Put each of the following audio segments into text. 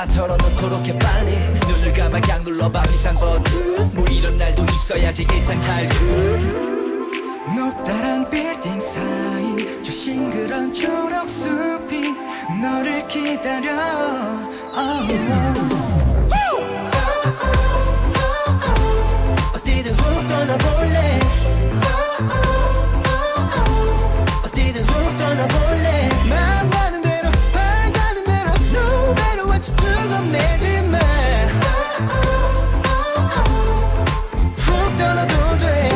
다 털어놓고 이렇게 빨리 눈을 감아 그냥 눌러봐 비상 버튼. 뭐 이런 날도 있어야지 일상 탈출. 높다란 빌딩 사이 저 싱그런 초록 숲이 너를 기다려. Oh, oh. 어디든 훅 떠나볼래. 어디든 훅 떠나볼래. 맘 가는 대로 발 가는 대로 No matter what you do 건 내지 마. 훅 떠나도 돼.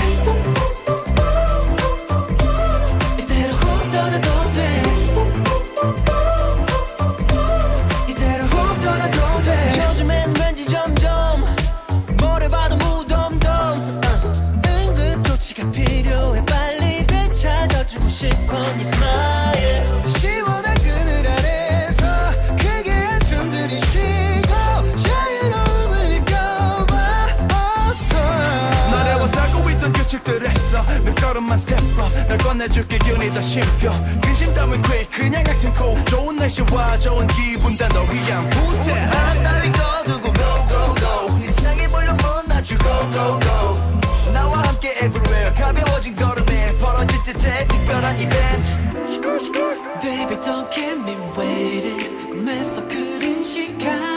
널 꺼내줄게 기운이 더 심표. 근심 따윈 quick 그냥 acting cool. 좋은 날씨와 좋은 기분 다 너 위한 부세. 바람 따윈 거두고 go go go. 일상의 볼륨은 낮추고 go go. 나와 함께 everywhere 가벼워진 걸음에 벌어질 듯해 특별한 이벤트. Baby don't keep me waiting 꿈에서 그린 시간